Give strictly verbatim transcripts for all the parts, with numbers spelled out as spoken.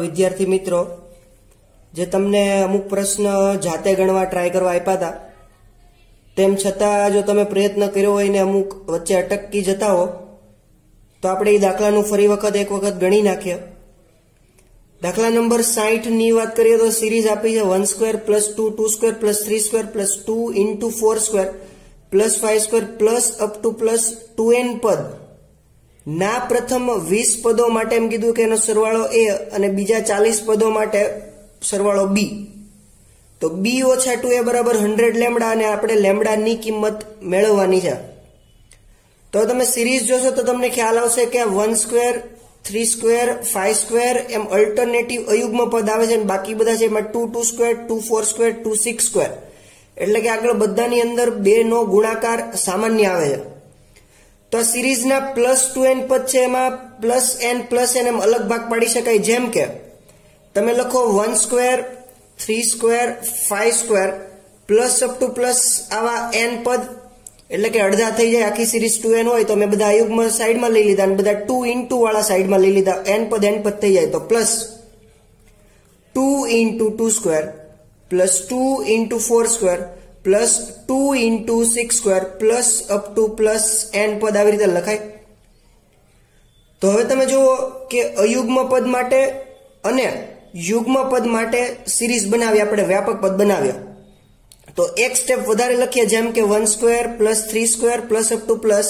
विद्यार्थी मित्रों, जे तमने अमुक प्रश्न जाते गणवा ट्राय करवा आप्या था तेम छतां जो तमे प्रयत्न कर्यो होय ने अमुक वच्चे अटकी जता हो तो आपणे दाखलानुं फरी वखत एक वखत गणी नाखीए। दाखला नंबर साठ नी वात करीए तो सीरीज आपी छे one square plus two two square plus three square plus two into four square plus five square plus up to plus two n पद ना प्रथम वीस पदों माटे एम कीधुं के एनो सरवाळो ए अने बीजा चालीस पदों माटे सरवाळो बी। तो बी ओछा टू ए बराबर हंड्रेड लेमडा अने आपणे लेमडा नी किंमत मेळवવાની છે। तो तमे सीरीज जोशो तो तमने ख्याल आवशे के one square three square five square एम अल्टरनेटिव अयुग्म पद आवे छे अने बाकी बधा छे एमां two two square two four square two six square एटले के आगळ बधानी अंदर बे नो गुणाकार सामान्य आवे छे। तो सीरीज ना प्लस टू एन पद छे एमां प्लस एन प्लस एन एम अलग भाग पाड़ी शकाय। जेम के तमे लखो one square three square five square plus up to plus आवा एन पद एटले के अर्धा थई जाय आखी सीरीज टू एन होय। तो मैं बधा अयुग्म साइड में लई लीधा, बधा टू इंटू वाला साइड में लई लीधा, एन पद एन पद थई जाय। तो plus two into two square plus two into four square plus two into six square plus up to plus n पद आ रीते लखाय। तो हवे तमे जुओ के अयुग्म पद माटे अने युग्म पद माटे सीरीज बनावी, आपणे व्यापक पद बनाव्या। तो एक स्टेप वधारे लखीए, जेम के one square plus three square plus up to plus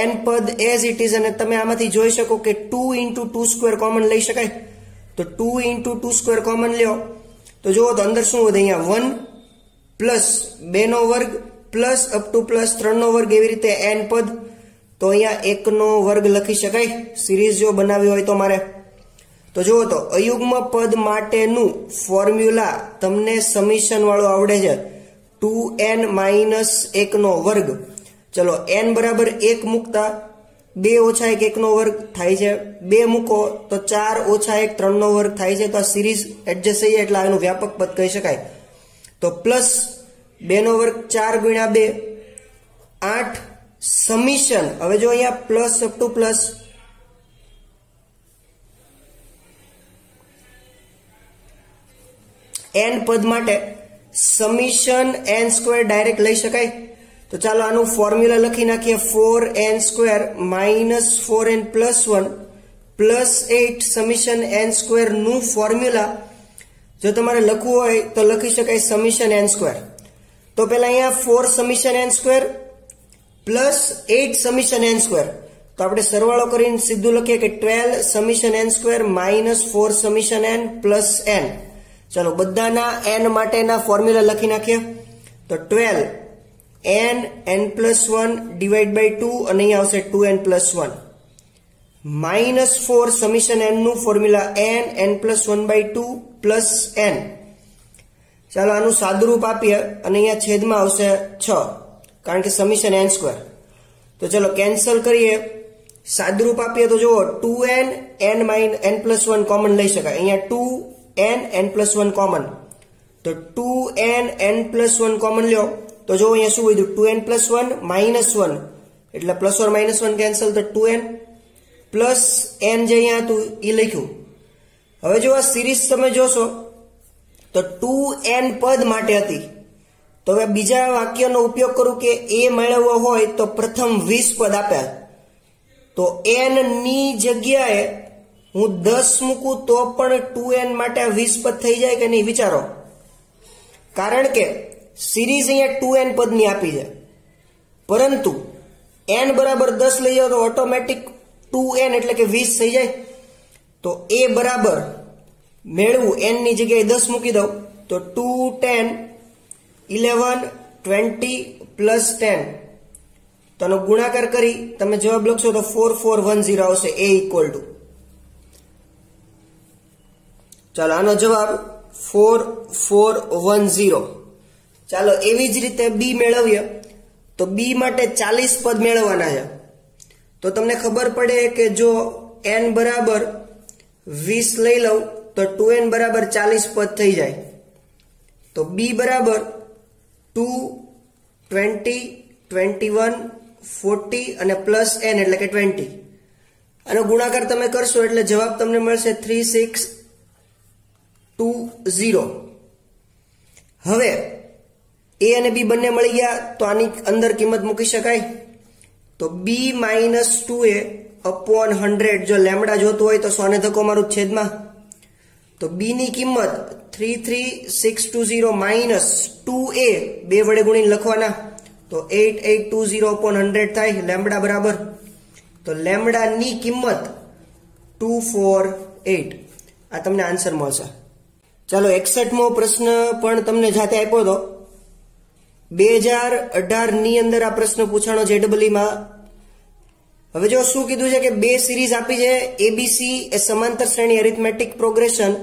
n पद एज इट इज। अने तमे आमांथी जोई शको के two into two square common लई शकाय। तो two into two square common ल्यो तो जुओ तो अंदर शुं वधे, अहींया वन प्लस बे नो वर्ग प्लस अप टू प्लस त्रण नो वर्ग एवी रीते एन पद। तो अहींया एक नो वर्ग लखी शकाय सीरीज जो बनावी होय तो मारे। तो जुओ तो अयुग्म पद माटेनुं फॉर्म्युला तमने समीशन वाळो आवडे छे टू एन माइनस एक नो वर्ग। चलो एन बराबर एक मूकता बे ओछा एक एक नो वर्ग थाय छे, बे मूको तो चार ओछा एक त्रण नो वर्ग थाय छे। तो आ सीरीज एडजस्ट थई एटले आनुं व्यापक पद कही शकाय। तो प्लस बे नो वर्ग चार गुण्या बे आठ समीशन। हवे जो अहींया plus up to plus n पद माटे समीशन एन स्क्वेर डायरेक्ट लई शकाय। तो चालो आनुं फॉर्म्युला लखी नाखीए four n square minus four n plus one plus eight summation n square नुं फॉर्म्युला जो तमारे लखवू होय तो लखी शकाय समीशन एन स्क्वेर। तो पहला अहींया four summation n square plus eight summation n square. तो आपणे सरवाळो करीने सीधुं लखीए के twelve summation n square minus four summation n plus n. चलो बधाना एन माटेना फॉर्म्युला लखी नाखीए। तो twelve n n plus one divide by two अने अहींया आवशे two n plus one minus four summation n नु formula n n plus one by two plus n. चलो आनु सादुरूप आपीए अने अहींया छेदमां आवशे छ कारण के समीशन एन स्क्वेर। तो चलो केन्सल करीए, सादुरूप आपीए तो जुओ two n n minus n plus one common लई शकाय। अहींया two n n plus one common, तो two n n plus one common ल्यो तो जुओ अहींया शुं कीधुं two n plus one minus one एटले प्लस और माइनस वन केन्सल। तो टू एन प्लस एन जे अहींया हतुं ई लख्युं। हवे जो आ सीरीज तमे जोशो तो टू एन पद माटे हती। तो हवे बीजा वाक्यनो उपयोग करूं के ए मेळवવો હોય तो प्रथम वीस पद आप्या तो एन ની જગ્યાએ હું दस મૂકું तो પણ टू एन માટે वीस પદ થઈ જાય કે નહીં વિચારો, કારણ કે સિરીઝ અહીંયા टू एन પદની આપી છે પરંતુ n બરાબર दस લઈ જાવ તો ઓટોમેટિક टू एन એટલે કે वीस થઈ જાય। तो a બરાબર मेळवू एन ની જગ્યાએ दस મૂકી દઉં तो two ten eleven twenty plus ten तो આનો ગુણાકાર કરી તમે જવાબ લખશો तो फोर फोर वन जीरो આવશે a ઇક્વલ ટુ। ચાલો આનો જવાબ फोर फोर वन जीरो। ચાલો એવી જ રીતે b મેળવીએ तो b માટે चालीस પદ મેળવવાના છે। તો તમને ખબર પડે કે જો n બરાબર वीस લઈ લઉં तो टू एन बराबर चालीस पद थी जाए। तो b बराबर two twenty twenty one forty अने प्लस एन एटले के ट्वेंटी। आनो गुणाकार तमे करशो एटले जवाब तमने मळशे थ्री सिक्स टू जीरो। हवे ए अने बी बने मळी गया तो आनी अंदर किंमत मूकी शकाय तो b minus two a upon hundred जो लेमडा जोतुं होय तो सौ ने धक्को मारूं छेदमां तो बी नी किंमत three three six two zero minus two a बे वडे गुणीने लखवाना तो eight eight two zero upon hundred थाय लेमडा बराबर तो लेमडा नी किंमत टू फोर एट। आ तमने आंसर मळशे। चलो एकसठमो प्रश्न पण तमने जाते आप्यो तो दो हज़ार अठारह ની અંદર આ પ્રશ્ન પૂછાણો જેડબલી માં। હવે જો શું કીધું છે કે બે સિરીઝ આપી છે એબીસી એ સમાંતર શ્રેણી arithmetic progression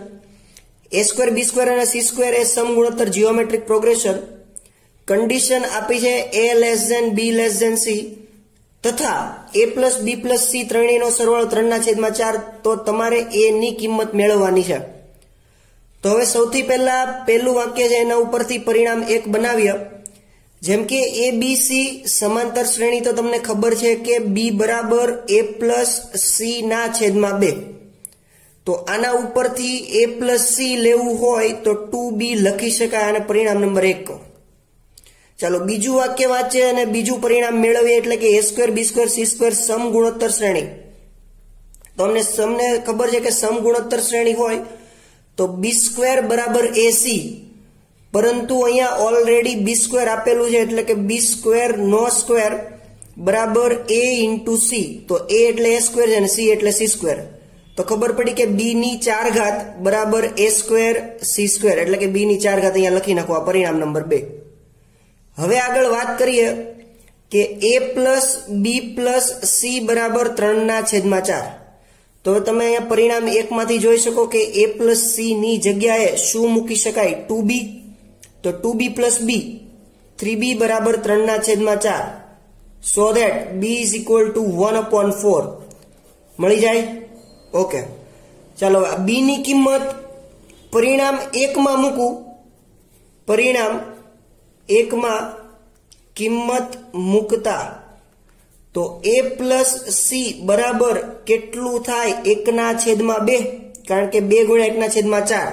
a square b square અને સી સ્ક્વેર એ સમગુણોત્તર જીઓમેટ્રિક પ્રોગ્રેશન કન્ડિશન આપી છે a less than b less than c તથા a plus b plus c ત્રણેયનો સરવાળો ત્રણના છેદમાં ચાર તો તમારે એ ની કિંમત મેળવવાની છે। તો હવે સૌથી પહેલા પહેલું વાક્ય છે એના ઉપરથી પરિણામ એક બનાવીએ। જેમ કે એ બી સી સમાંતર શ્રેણી તો તમને ખબર છે કે બી બરાબર એ પ્લસ સી ના છેદમાં બે તો આના ઉપરથી એ પ્લસ સી લેવું હોય તો ટુ બી લખી શકાય અને પરિણામ નંબર એક કહો। ચાલો બીજું વાક્ય વાંચીએ અને બીજું પરિણામ મેળવીએ એટલે કે a square b square c square સમગુણોત્તર શ્રેણી તો અમને સમને ખબર છે કે સમગુણોત્તર શ્રેણી હોય तो बी स्क्वेर बराबर ए सी परंतु अहींया ऑलरेडी बी स्क्वेर आपेलू छे एटले के बी स्क्वेर नो स्क्वेर बराबर ए इंटू सी तो ए एटले ए स्क्वेर अने सी एटले सी स्क्वेर तो खबर पड़ी के बी नी चार घात बराबर ए स्क्वेर सी स्क्वेर एटले के बी नी चार घात अहींया लखी नाखो आ परिणाम नंबर बे। हवे आगळ वात करीए के a plus b plus c बराबर त्रण ना छेदमां चार तो तमे अहींया परिणाम एक मांथी जोई शको के ए प्लस सी नी जग्याए शुं मूकी शकाय टू बी तो two b plus b three b बराबर त्रण ना छेदमां चार so that b is equal to one upon four मळी जाय। ओके चलो बी नी किंमत परिणाम एक मां मूकू परिणाम एक मां किंमत मूकता तो ए प्लस सी बराबर केटलू थाय एकना छेदमां बे कारण के बे गुण्या एकना छेदमां चार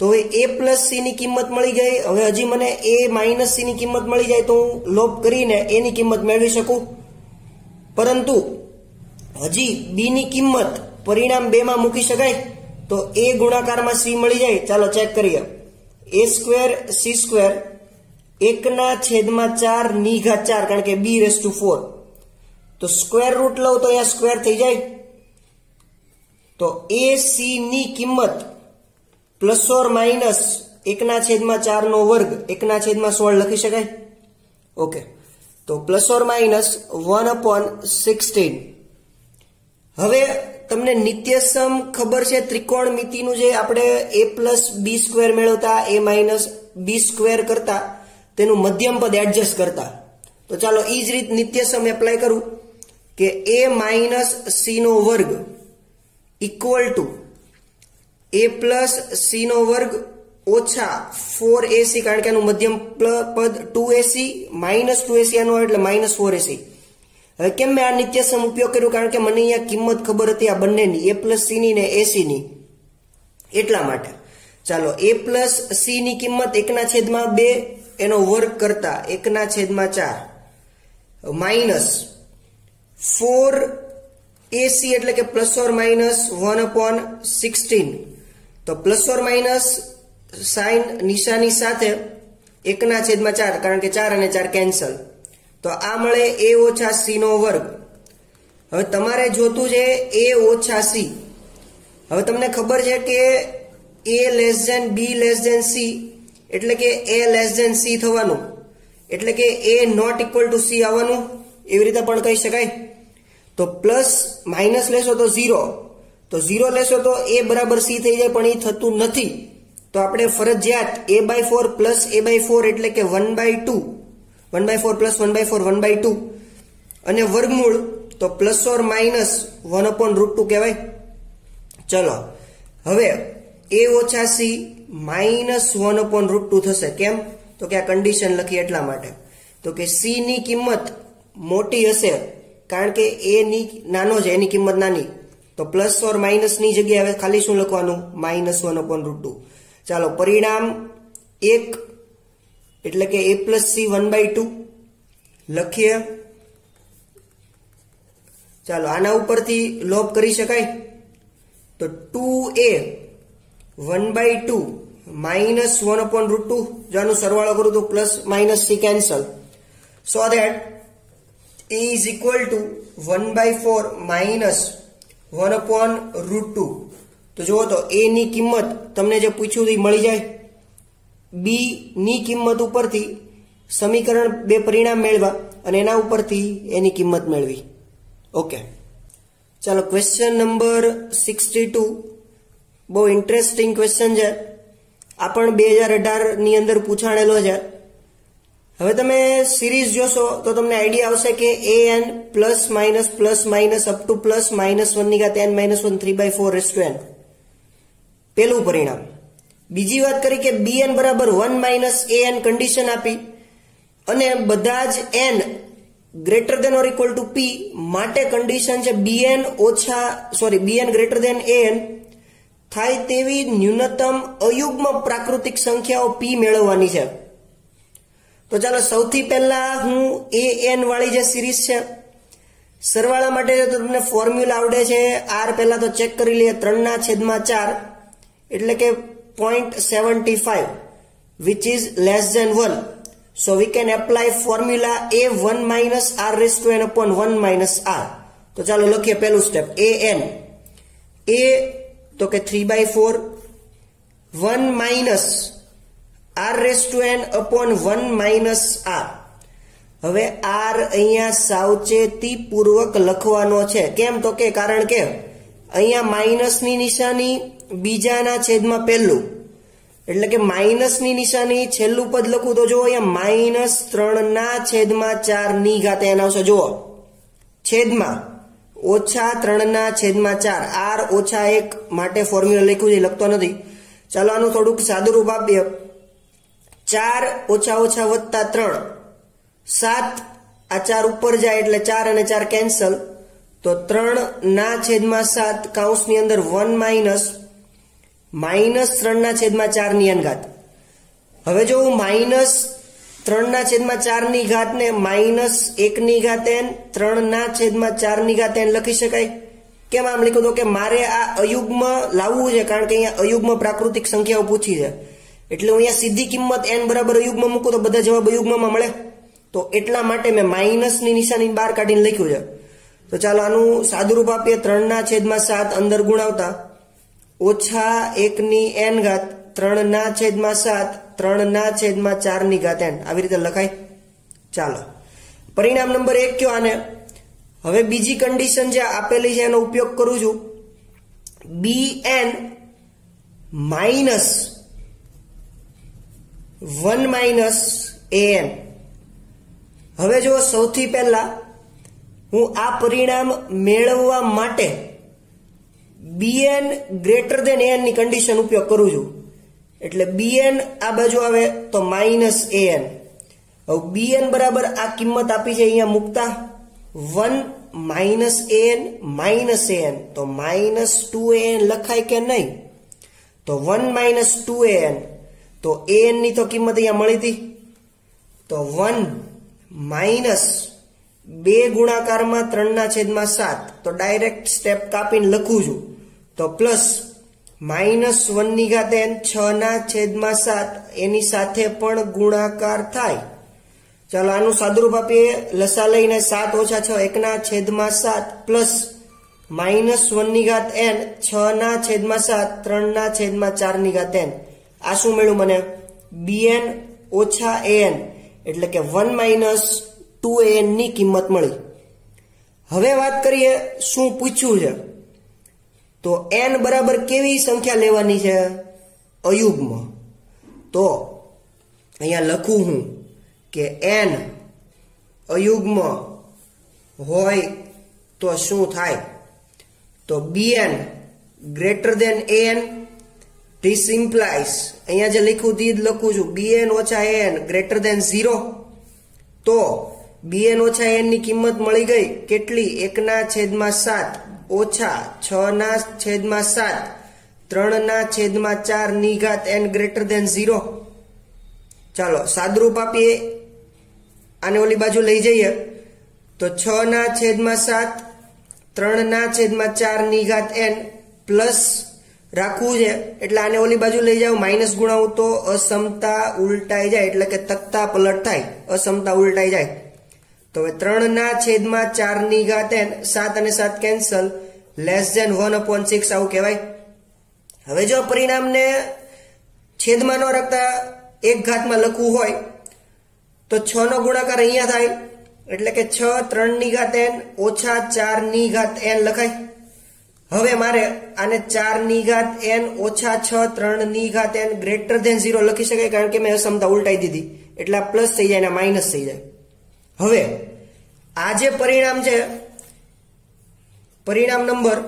तो हवे ए प्लस सी नी किंमत मळी गई। हवे हजी मने ए माइनस सी नी किंमत मळी जाय तो हूँ लोभ करीने ए नी किंमत मेळवी शकू परंतु हजी बी नी किंमत परिणाम बे मां मूकी शकाय तो ए गुणाकार मां सी मळी जाय। चलो चेक करीए ए स्क्वेर सी स्क्वेर एकना छेदमां चार नी घात चार कारण के बी रेस टू फोर तो स्क्वेर रूट लो तो अहींया स्क्वेर थी जाए तो ए सी नी किंमत प्लस और माइनस एकना छेदमां चार नो वर्ग एकना छेदमां सोळ लखी शकाय। ओके तो प्लस और माइनस वन अपॉन सिक्सटीन। हवे तमने नित्यसम खबर छे त्रिकोणमितिनुं जे आपणे ए प्लस बी स्क्वेर मेळवता ए माइनस बी स्क्वेर करता तेनुं मध्यम पद एडजस्ट करता तो चलो ईज रीत नित्यसम एप्लाय करूं के ए माइनस सी नो वर्ग equal to a plus c नो वर्ग ओछा फोर ए सी कारण के मध्यम पद two a c minus two a c minus four a c. हवे केम मैं आ नित्यसम उपयोग कर्यो कारण के मने अहींया किंमत खबर हती आ बंनेनी ए प्लस सी नी ने ए सी नी एटला माटे चालो ए प्लस सी नी किंमत एकना छेदमां बे एनो वर्ग करता एकना छेदमां चार माइनस फोर एसी एटले के प्लस और माइनस वन अपॉन सिक्सटीन तो प्लस और माइनस साइन निशानी साथे एकना छेदमां चार कारण के चार अने चार केन्सल तो आ मळे ए ओछा सी नो वर्ग। हवे तमारे जोतुं छे ए ओछा सी। हवे तमने खबर छे के a less than b less than c एटले के ए लेस देन सी थवानुं एटले के a not equal to c आववानुं एवी रीते पण कही शकाय तो प्लस माइनस लेशो तो जीरो तो जीरो लेशो तो ए बराबर सी थी जाए पण ई थतुं नथी तो आपणे फरजियात a by four plus a by four एटले के one by two one by four plus one by four one by two अने वर्गमूल तो प्लस और minus one upon root two कहेवाय। चलो हवे ए ओछा c minus one upon root two थशे केम तो के आ कंडीशन लखी एटला माटे तो के सी नी किंमत मोटी हशे कारण के ए नी नानो जे एनी किंमत नानी तो प्लस और माइनस ની જગ્યાએ હવે ખાલી શું લખવાનું minus one upon root two. ચાલો પરિણામ એક એટલે કે a plus c one by two લખીએ. ચાલો આના ઉપરથી લોપ કરી શકાય તો two a one by two minus one upon root two જો આનો સરવાળો કરું તો plus minus c cancel so that a is equal to one by four minus one upon root two. तो जो तो ए नी किंमत तमने जो पूछू थी मळी जाए बी नी किंमत उपर थी समीकरण बे परिणाम मेळवा अने एना उपर थी ए नी किंमत मेळवी. ओके चलो क्वेश्चन नंबर सिक्स्टी टू बहु इंटरेस्टिंग क्वेश्चन है. आपण बे हजार अठार नी अंदर पूछाणेलो है. हवे तमे सीरीज जोशो तो तमने आइडिया आवशे के a n plus minus plus minus up to plus minus one निघात n minus one three by four raise to n पहलू परिणाम. बीजी बात करी के बी एन बराबर one minus a n condition आपी अने बदाज एन ग्रेटर देन और इक्वल टू पी माटे कंडीशन छे बी एन ओछा sorry b n greater than a n थाय तेवी न्यूनतम अयुग्म प्राकृतिक संख्याओ पी मेळववानी छे. तो चलो सौथी पहला हूँ ए एन वाली जो सीरीज है सरवाला माटे तो तुमने फॉर्म्यूला आवडे छे आर पहला तो चेक करी लीए त्रण ना छेदमां चार एटले के point seventy five which is less than one. So we can apply formula a one minus r raise to n upon one minus r. तो चलो लखीए पहलू स्टेप ए एन ए तो के three by four one minus r raise to n upon one minus r. હવે r અહીંયા સાવચેતી પૂર્વક લખવાનો છે કેમ તો કે કારણ કે અહીંયા માઇનસ ની નિશાની બીજાના છેદમાં પહેલું એટલે કે માઇનસ ની નિશાની છેલ્લું પદ લખું તો જો અહીંયા માઇનસ ત્રણ ના છેદમાં ચાર ની ઘાતે એનો આવશે. જુઓ છેદમાં ઓછા ત્રણ ના છેદમાં ચાર r ઓછા એક માટે ફોર્મ્યુલા લખ્યું છે લખતો નથી. ચાલો આનું થોડુંક સાદુરૂપ આપીએ चार ओछा ओछा वत्ता त्रण सात आ चार उपर जाए एटले चार अने चार केन्सल तो त्रण ना छेदमां सात काउंसनी अंदर वन माइनस माइनस त्रण ना छेदमां चार नी घात. हवे जो माइनस त्रण ना छेदमां चार नी घात ने माइनस एक नी घात एन त्रण ना छेदमां चार नी घात एन लखी शकाय. केम आम लख्युं तो के मारे आ अयुग्म लाववुं छे कारण के अहींया अयुग्म प्राकृतिक संख्याओ पूछी छे એટલે હું અહીંયા સીધી કિંમત n બરાબર અયુગ્મ મૂકું તો બધા જવાબ અયુગ્મમાં મળે તો એટલા માટે મેં માઇનસ ની નિશાની બહાર કાઢીને લખ્યું છે. તો ચાલો આનું સાદુરૂપ આપીએ ત્રણ ના છેદમાં સાત અંદર ગુણાવતા ઓછા એક ની n ઘાત ત્રણ ના છેદમાં સાત ત્રણ ના છેદમાં ચાર ની ઘાત n આવી રીતે લખાય. ચાલો પરિણામ નંબર એક કયો આને. હવે બીજી કન્ડિશન જે આપેલી છે એનો ઉપયોગ કરું છું b n minus one minus a n. हवे जो सौथी पहला हूँ आ परिणाम मेळववा माटे b n greater than a n नी कंडीशन उपयोग करू छू एटले बी एन आ बाजू आवे तो माइनस ए एन. हवे बी एन बराबर आ किंमत आपी छे अहींया मुकता one minus a N minus a n तो माइनस टू ए एन लखाय के नहीं तो वन माइनस टू ए एन तो an ની તો કિંમત અહીંયા મળી હતી તો वन માઇનસ બે ગુણાકારમાં ત્રણ ના છેદમાં સાત તો ડાયરેક્ટ સ્ટેપ કાપીને લખું છું તો પ્લસ માઇનસ વન ની ઘાતે છ ના છેદમાં સાત એની સાથે પણ ગુણાકાર થાય. ચાલો આનું સાદુરૂપ આપીએ લસા લઈને સાત ઓછા છ એક ના છેદમાં સાત પ્લસ માઇનસ વન ની ઘાત એન છ ના છેદમાં સાત ત્રણ ના છેદમાં ચાર ની ઘાત એન. આ શું મળ્યું મને bn ઓછા an એટલે કે वन માઇનસ टू an ની કિંમત મળી. હવે વાત કરીએ શું પૂછ્યું છે તો n બરાબર કેવી સંખ્યા લેવાની છે અયુગ્મ. તો અહીંયા લખું હું કે n અયુગ્મ હોય તો શું થાય તો bn greater than an. This implies અહીંયા જે લખ્યું દીદ લખું છું bn ઓછા an ગ્રેટર ધેન ઝીરો તો bn ઓછા an ની કિંમત મળી ગઈ કેટલી એક ના છેદમાં સાત ओछा छ ना छेद में सात त्रण ना छेद में चार नी घात एंड ग्रेटर देन जीरो। चलो सादरूप आपीए आने ओली बाजू लई जाइए तो छ ना छेद में सात त्रण ना छेद में चार नी घात एन प्लस राखवू है एटले आने ओली बाजू लई जाओ माइनस गुणावू तो असमता उलटाई जाए एटले के तकता पलट थाय असमता उलटाई जाए। तो हवे त्रण ना छेद में चार नी घात एन सात अने सात cancel less than one upon six आवुं कहेवाय। हवे जो परिणाम ने छेद में न रखता एक घात में लखवू होय तो छ नो गुणाकार अहींया थाय एटले के छ त्रण नी घात एन ओछा चार नी घात एन लखाय। हवे मारे आने चार नी घात एन ओछा छ त्रण नी घात एन ग्रेटर देन जीरो लखी शकाय कारण के मैं असमता उलटाई दीधी एटले आ प्लस थी जाए माइनस थी जाए। हवे आज परिणाम है परिणाम नंबर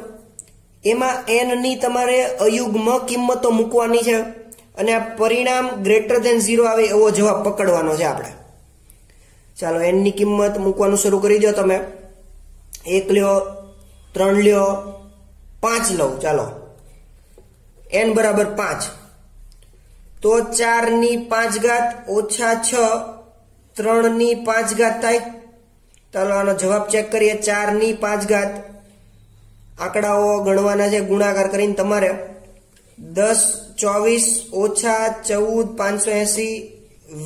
एमा एन नी तमारे अयुग्म किंमतो मूकवानी है अने आ परिणाम ग्रेटर देन जीरो आवे एवो जवाब पकड़वानो छे आपणे। चालो एन नी किंमत मूकवानुं शुरू करी दो तमे एक ल्यो त्रण ल्यो पांच लो चालो एन बराबर पांच तो चार नी पांच घात ओछा छ त्रण नी पांच घात थाय। चलो आनो जवाब चेक करिए चार नी पांच घात आंकड़ाओ गणवाना छे गुणाकार करीने तमारे दस चौवीस ओछा चौदह पांच सौ एसी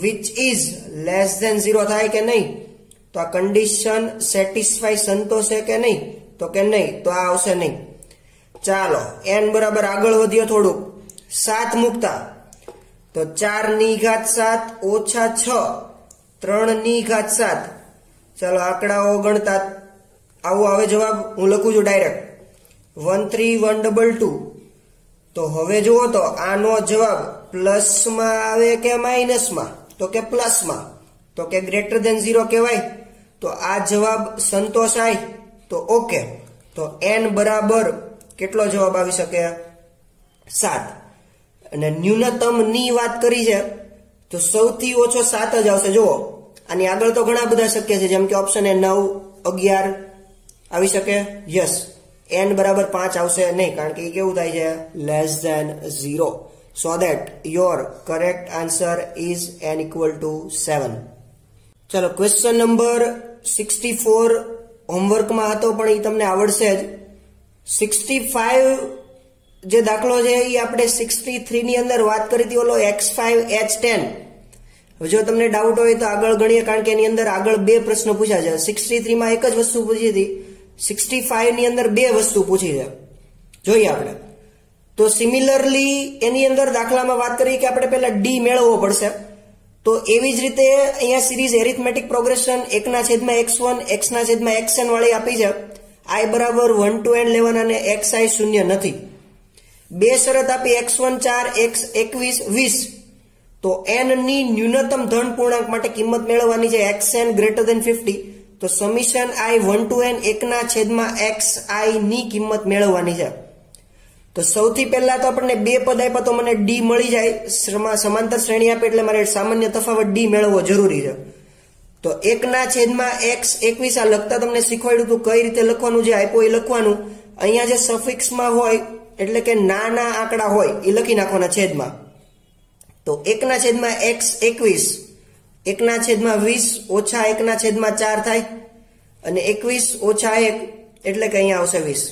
which is less than zero थाय के नहीं तो आ कंडीशन सेटिस्फाई संतोषे के नहीं तो के नहीं तो आ आवशे नहीं। चालो एन बराबर आगळ वध्यो थोडुं सात मुकता तो चार नी घात सात ओछा छ त्रण नी घात सात। चलो आंकड़ाओ गणता आवो हवे जवाब हूँ लखू छू direct one three one double two. तो हवे जुओ तो आनो जवाब प्लस में आवे के माइनस में तो के प्लस में तो के ग्रेटर देन जीरो कहवाय। तो आ जवाब संतोषाय तो ओके तो एन बराबर केटलो जवाब आवी शके सात अने न्यूनतम नी वात करी छे तो सौथी ओछो सात ज आवशे। जुओ आनी आगळ तो घणा बधा शक्य छे जेम के ऑप्शन ए नौ अगियार आवी शके यस एन बराबर पांच आवशे नहीं कारण के केवुं थाय छे less than zero so that your correct answer is n equal to seven. चलो question number sixty four homework में हतो पण ई तमने आवडशे ज। सिक्सटी फाइव जे दाखलो है ये आपणे सिक्सटी थ्री नी अंदर बात करी थी ओलो एक्स फाइव एच टेन। जो तमने डाउट हो तो आगळ गणीए कारण के एनी अंदर आगळ बे प्रश्न पूछा छे सिक्सटी थ्री में एक ज वस्तु पूछी थी सिक्सटी फाइव नी अंदर बे वस्तु पूछी छे जोईए आपणे। तो सिमिलरली एनी अंदर दाखलामां वात करीए के आपणे पहेला डी मेळवવો પડશે तो एवी ज रीते अहींया series arithmetic progression one x one x xn वाळी आपी छे I बराबर वन टू एन लेवन अने एक्स आई शून्य नहीं बे शरत आपी एक्स वन चार एक्स एकवीस वीस तो एन नी न्यूनतम धन पूर्णांक माटे किंमत मेळववानी छे x n greater than fifty तो समीशन आई वन टू एन एक ना छेद में एक्स आई नी किंमत मेळववानी छे। तो सौथी पहेला तो आपणे बे पद आप्या तो मने डी मळी जाय समांतर श्रेणी आपे एटले मारे सामान्य तफावत डी मेळवવો जरूरी छे। तो एक ना छेद में एक्स एकवीस आ लगता तमने शीखवाड्युं हतुं कई रीते लखवानुं जे आप्यो ए लखवानुं अहींया जे सफिक्स में होय एटले के नाना आंकड़ा होय ए लखी नाखवाना छेद में। तो एक ना छेद में एक्स एकवीस एक ना छेद में वीस ओछा एक ना छेद में चार थाय अने एकवीस ओछा एक एटले के अहींया आवशे वीस।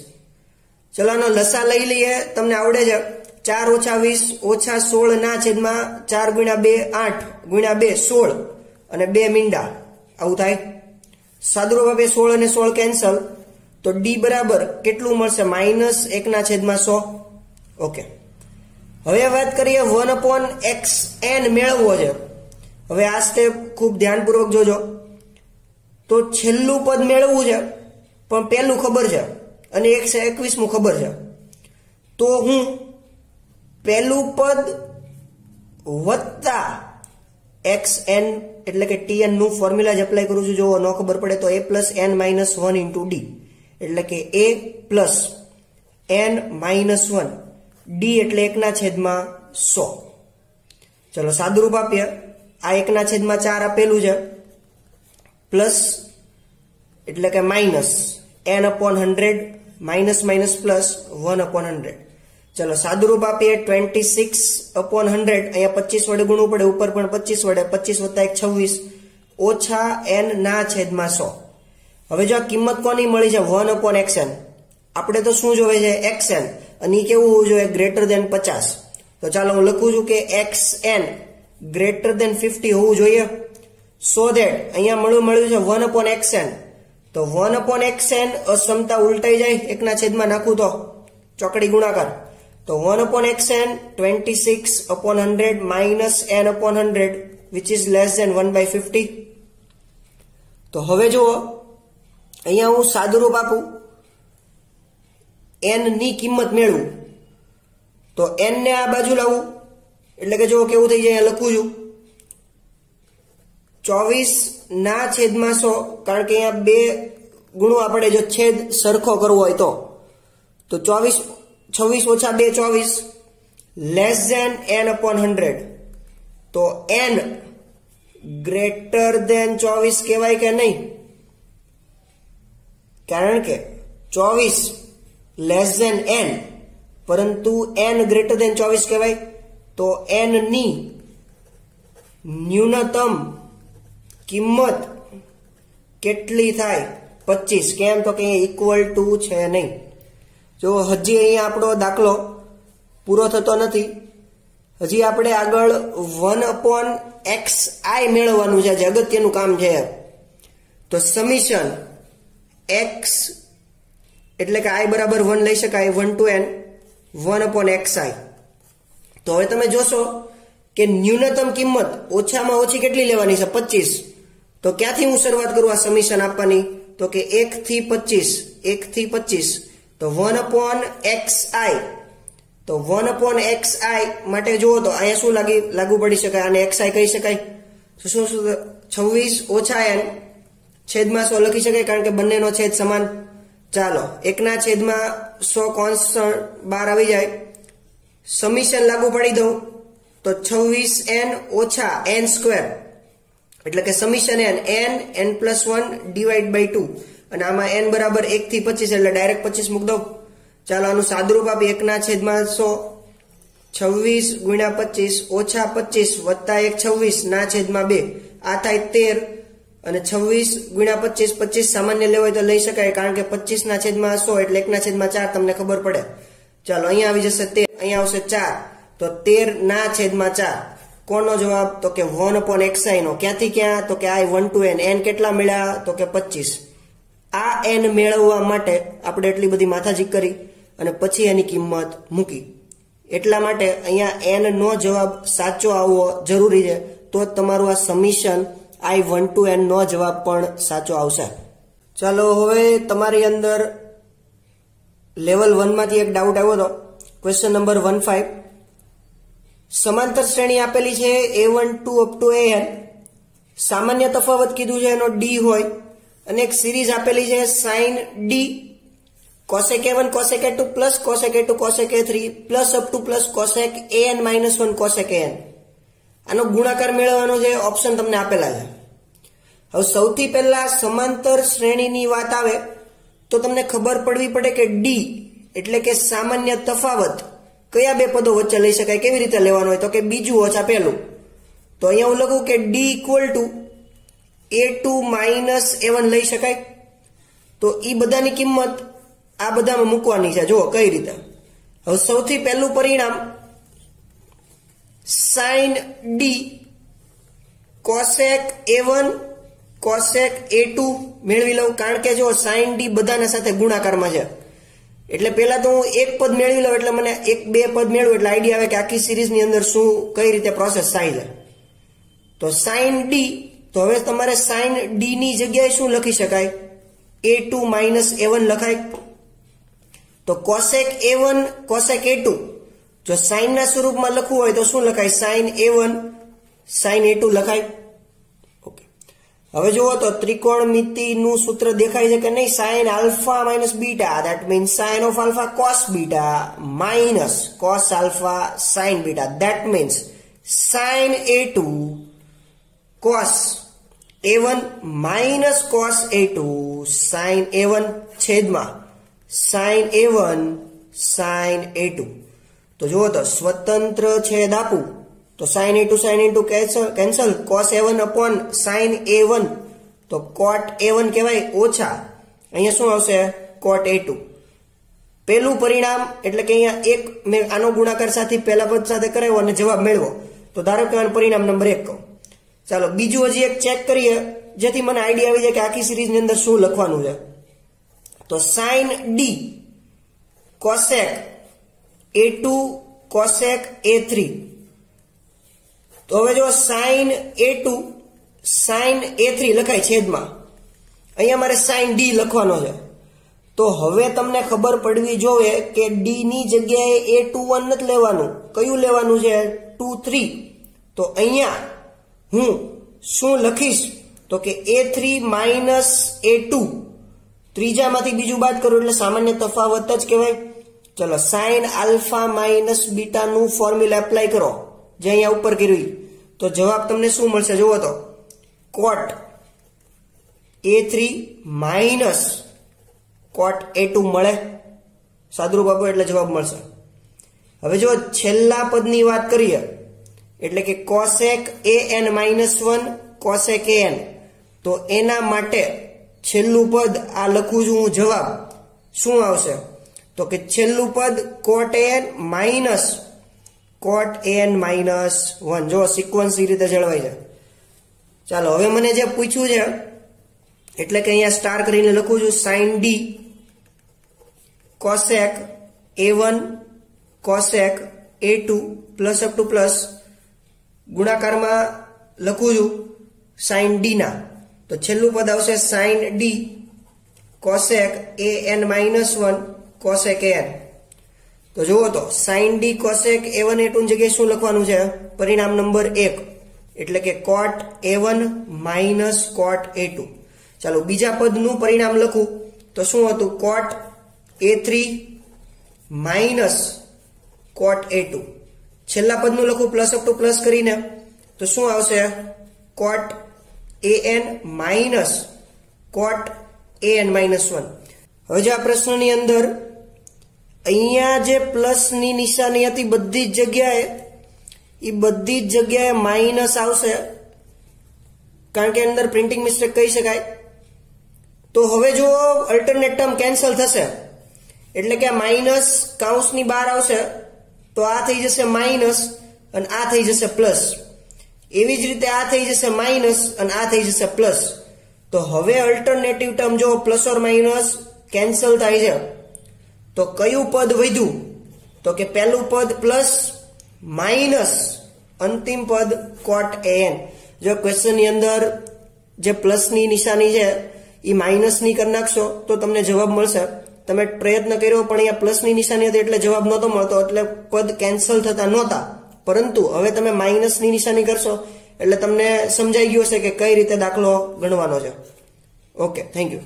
चलो आनो लसा लई लईए तमने आवडे छे चार ओछा वीस ओछा सोळ ना छेद में चार गुण्या बे आठ गुण्या बे सोळ अने बे मींडा आउं थाय। सादुरूप आपे सोळ अने सोळ केन्सल तो डी बराबर केटलुं मळशे माइनस एक ना छेद में सौ ओके। हवे वात करीए वन अपॉन एक्स एन मेळववो छे। हवे आ स्टेप खूब ध्यानपूर्वक जोजो तो छेल्लुं पद मेळववुं छे पण पहेलुं खबर छे अने एकवीसमुं खबर छे तो हूँ पहेलुं पद वत्ता एक्स एन एटले के टी एन नु फॉर्म्युला ज एप्लाय करूं छुं जो न खबर पड़े तो a plus n minus one into d एटले के a plus n minus one d एटले एक ना छेद में सौ। चलो सादुरूप आपीए आ एक ना छेद में चार आपेलुं छे प्लस एटले के minus n upon hundred minus minus plus one upon hundred. चलो सादु रूप आप ट्वेंटी सिक्स अपॉन हंड्रेड अहिया पच्चीस वडे गुणवू पड़े ऊपर पण पच्चीस वडे पच्चीस वत्ता एक छवीस ओछा एन ना छेदमां सौ। हवे जो आ किंमत कोनी मळी छे वन अपॉन एक्स एन। आपणे तो शुं जोवे छे एक्स एन अने केवुं होवुं जोईए ग्रेटर देन पचास। तो चलो हूँ लखू छू के x n greater than fifty होवुं जोईए। सो देट अहिया मळ्युं मळ्युं छे वन अपॉन एक्स एन। तो वन अपॉन एक्स एन असमता उलटाई जाए एक ना छेदमां नाखू तो चौकड़ी गुणाकार तो one upon x n twenty six upon hundred minus n upon hundred which is less than one by fifty. तो हवे जुओ अहिया हूँ सादुरूप आपू एन नी किंमत मेळवू। तो एन ने आ बाजू लावू एटले के जो केवुं थई जाय लखू छू चौवीस ना छेदमां सौ कारण के अहींया बे गुणो आपणे जो छेद सरखो करवो होय तो तो चौवीस छवीस ओछा बे चौवीस less than n upon hundred. तो एन ग्रेटर देन चौवीस कहवाय के नहीं कारण के चौवीस लेस देन एन परंतु एन ग्रेटर देन चौवीस कहवाय। तो एन नी न्यूनतम किंमत केटली थाय पच्चीस केम तो कहीं इक्वल टू छे नहीं। जो हजी अहींया आपणो दाखलो पूरो थतो नथी हजी आपणे आगळ वन अपॉन एक्स आई मेळववानुं छे जे अगत्यनुं काम छे। तो समीशन एक्स एटले के आई बराबर वन लई शकाय one two n one upon x i. तो हवे तमे जोशो के न्यूनतम किंमत ओछामां ओછી કેટલી લેવાની છે पच्चीस। તો ક્યાંથી હું શરૂઆત કરું આ સમીશન આપવાની તો કે एक થી पच्चीस एक થી पच्चीस तो वन अपॉन एक्स आई। तो वन अपॉन एक्स आई माटे जुओ तो अहींया शुं लागी लागू पड़ी शकाय आने एक्स आई कही शकाय तो शुं शुं छवीस ओछा एन छेदमां सौ લખી શકાય કારણ કે બંનેનો છેદ સમાન। ચાલો એકના છેદમાં सौ કોન્સ્ટન્ટ बार આવી જાય સમીશન લાગુ પડી દઉં तो छवीस एन ओछा एन स्क्वेर एटले के summation n n n plus one divide by two अने आमां एन बराबर एक थी पच्चीस एटले डायरेक्ट पच्चीस मूकी दो। चालो आनुं सादुरूप आपी एक ना छेदमां सौ छवीस गुण्या पच्चीस ओछा पच्चीस वत्ता एक छवीस ना छेदमां बे आ थाय तेर अने छवीस गुण्या पच्चीस पच्चीस सामान्य लेवाय तो लई शकाय कारण के पच्चीस ना छेदमां सौ एटले एक ना छेदमां चार तमने खबर पड़े। चलो अहींया आवी जशे तेर अहींया आवशे चार तो तेर ना छेदमां चार कोनो जवाब तो के वन अपॉन एक्स आई नो। क्यांथी क्यां तो के i one two n n केटला मळ्या तो के पच्चीस। आ एन मेळववा माटे आपणे एटली बधी माथाजी करी अने पछी एनी किंमत मूकी एटला माटे अहींया एन नो जवाब साचो आवવો जरूरी छे तो तमारुं आ समीशन आई वन टू एन नो जवाब पण साचो आवशे। चलो हवे तमारी अंदर लेवल वन मांथी एक डाउट आव्यो तो क्वेश्चन नंबर वन फाइव समांतर श्रेणी आपेली छे A one two up to A N सामान्य तफावत कीधु छे एनो डी होय अने एक सीरीज आपेली छे sine D cosec A one cosec A two plus cosec A two cosec A three plus up to plus cosec A N minus one cosec A N आनो गुणाकार मेळववानो छे ऑप्शन तमने आपेला छे। हवे सौथी पहेला समांतर श्रेणीनी वात आवे तो तमने खबर पड़वी पड़े के डी एटले के सामान्य तफावत क्या बे पदों वच्चे लई शकाय केवी रीते लेवानो होय तो के बीजू ओछा पहेलू। तो अहींया हुं लखू के D equal to A two minus A one लई शकाय तो ई बधानी किंमत आ बधामां मूकवानी छे जुओ कई रीते। हवे सौथी पहेलुं परिणाम sine D cosec A one cosec A two मेळवी लऊं कारण के जो साइन डी बधाना साथे गुणाकारमां छे एटले पहला तो हूँ एक पद मेळवी लऊं एटले मने एक बे पद मेळवू एटले आइडिया आवे के आखी सीरीज नी अंदर शुं कई रीते प्रोसेस थाय छे। तो साइन डी तो हवे तमारे साइन डी नी जग्याए शुं लखी शकाय A two minus A one लखाय। तो cosec A one cosec A two जो साइन ना स्वरूप में लखवू होय तो शुं लखाय sine A one sine A two लखाय। ओके हवे जुओ तो त्रिकोणमितिनुं सूत्र देखाय छे के नहीं sine alpha minus beta that means sine of alpha cos beta minus cos alpha sine beta that means sine A two cos A one minus cos A two sine A one छेदमां sine A one sine A two. તો જુઓ તો સ્વતંત્ર છેદ આપું તો sine A two sine A two cancel, cos A one upon sine A one તો cot એ one કહેવાય ઓછા, અહીંયા શું આવશે કોટ એ ટુ. પહેલું પરિણામ એટલે કે અહીંયા એક મેં આનો ગુણાકાર સાથે પહેલા પદ સાથે કરાવ્યો અને જવાબ મેળવો. તો ધારો કે પરિણામ નંબર એક કહું. ચાલો બીજું હજી એક ચેક કરીએ જેથી મને આઈડિયા આવી જાય કે આખી સિરીઝની અંદર શું લખવાનું છે. તો sine D cosec A two cosec A three. તો હવે જો sine A two sine A three લખાય છેદમાં, અહીંયા મારે સાઇન ડી લખવાનો છે. તો હવે તમને ખબર પડવી જોઈએ કે ડી ની જગ્યાએ એ ટુ વન નથી લેવાનું, કયું લેવાનું છે ટુ થ્રી. તો અહીંયા હું શું લખીશ તો કે A three minus A two, ત્રીજામાંથી બીજું બાદ કરું એટલે સામાન્ય તફાવત જ કહેવાય. ચલો સાઇન આલ્ફા માઇનસ બીટાનું ફોર્મ્યુલા એપ્લાય કરો જે અહીંયા ઉપર કર્યું, તો જવાબ તમને શું મળશે જુઓ તો cot A three minus cot A two મળે, સાદુરૂપ આપો એટલે જવાબ મળશે. હવે જો છેલ્લા પદની વાત કરીએ એટલે કે cosec A N minus one cosec A N, તો એના માટે છેલ્લું પદ આ લખું છું હું, જવાબ શું આવશે તો કે છેલ્લું પદ cot A N minus cot A N minus one. જો સિક્વન્સ એ રીતે જળવાઈ જાય. ચાલો હવે મને જે પૂછ્યું છે એટલે કે અહીંયા સ્ટાર કરીને લખું છું sine D cosec A one cosec A two plus up to plus ગુણાકારમાં લખું છું સાઇન ડીના, તો છેલ્લું પદ આવશે sine D cosec A N minus one cosec A N. તો જુઓ તો સાઇન ડી કોસેક એ વન એ ટુની જગ્યાએ શું લખવાનું છે પરિણામ નંબર એક એટલે કે કોટ એ વન માઇનસ કોટ એ ટુ. ચાલો બીજા પદનું પરિણામ લખું તો શું હતું cot A three minus cot A two, છેલ્લા પદનું લખું પ્લસ અપ ટુ પ્લસ કરીને તો શું આવશે cot A N minus cot A N minus one. હવે જે આ પ્રશ્નની અંદર અહીંયા જે પ્લસની નિશાની હતી બધી જ જગ્યાએ એ બધી જ જગ્યાએ માઇનસ આવશે કારણ કે અંદર પ્રિન્ટિંગ મિસ્ટેક કહી શકાય. તો હવે જો અલ્ટરનેટ ટર્મ કેન્સલ થશે એટલે કે માઇનસ કાઉન્સની બહાર આવશે તો આ થઈ જશે માઇનસ અને આ થઈ જશે પ્લસ, એવી જ રીતે આ થઈ જશે માઇનસ અને આ થઈ જશે પ્લસ. તો હવે અલ્ટરનેટિવ ટર્મ જો પ્લસ ઓર માઇનસ કેન્સલ થાય છે તો કયું પદ વધ્યું તો કે પહેલું પદ પ્લસ માઇનસ અંતિમ પદ કોટ એન. જો ક્વેશ્ચનની અંદર જે પ્લસની નિશાની છે એ માઇનસની કરી નાખશો તો તમને જવાબ મળશે. તમે પ્રયત્ન કર્યો પણ અહીંયા પ્લસની નિશાની હતી એટલે જવાબ નહોતો મળતો એટલે પદ કેન્સલ થતા નહોતા, પરંતુ હવે તમે માઇનસની નિશાની કરશો એટલે તમને સમજાઈ ગયું હશે કે કઈ રીતે દાખલો ગણવાનો છે. Okay, thank you.